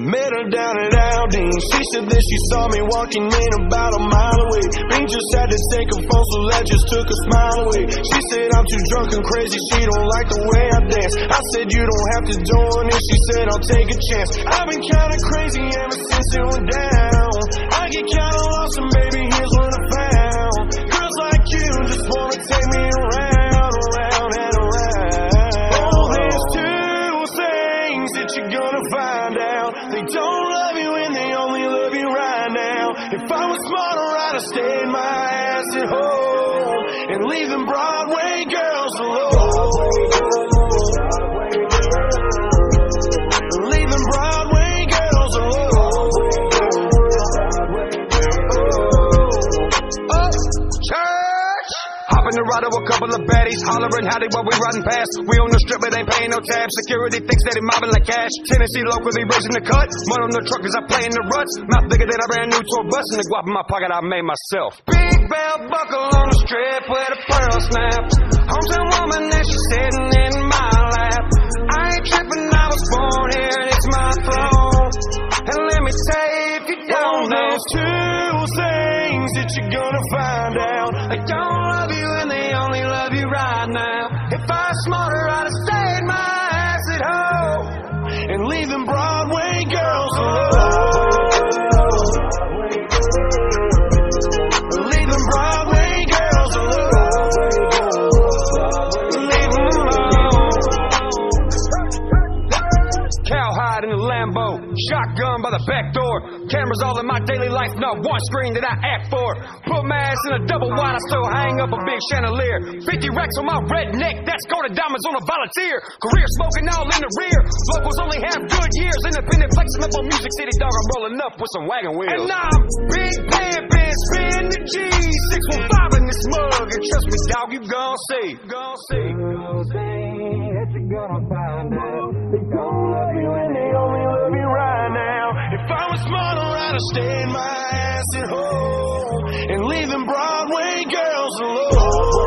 Met her down at Aldean. She said that she saw me walking in about a mile away. Me just had to take her phone, so I just took a smile away. She said I'm too drunk and crazy, she don't like the way I dance. I said you don't have to join in, she said I'll take a chance. I've been kinda crazy ever since it went down. I get kinda lost and baby here's what I found. Girls like you just wanna take me around, around and around. Oh, there's two things that you're gonna find out. They don't love you and they only love you right now. If I was smarter, I'd have stayed my ass at home and leave them Broadway girls alone. Leave them Broadway girls alone. Oh, church! Hopping the ride of a couple of baddies, hollering howdy while we riding past. We on the strip, but ain't paying no tab. Security thinks that he mobbing like cash. Tennessee locals, they raising the cut. Mud on the truck as I play in the ruts. Mouth bigger than I ran new to a bus. And the guap in my pocket I made myself. Big bell buckle on the strip with a pearl snap. Hometown woman that she's sitting in my lap. I ain't tripping, I was born here and it's my throne. And let me say, if you don't know, there's two things that you're gonna find out. I don't love you and they only love you right now. If I was smarter, I'd have stayed my ass at home and leave them Broadway girls alone. Leave them Broadway girls alone. Leave them alone. Cowhide in the Lambo, shotgun by the back door. Cameras all in my daily life, not one screen that I act for. Put my ass in a double wide, I still hang up a big chandelier. 50 racks on my red neck, that's gold and diamonds on a volunteer. Career smoking all in the rear, locals only have good years. Independent flexing up on Music City, dog, I'm rolling up with some wagon wheels. And I'm big pimpin', spin the G, 615 in this mug. And trust me, dog, you gon' see. Gon' see. Gon' see that you're gonna find out. They don't love you and they only love you right. If I was smarter, I'd have stayed my ass at home and leave them Broadway girls alone.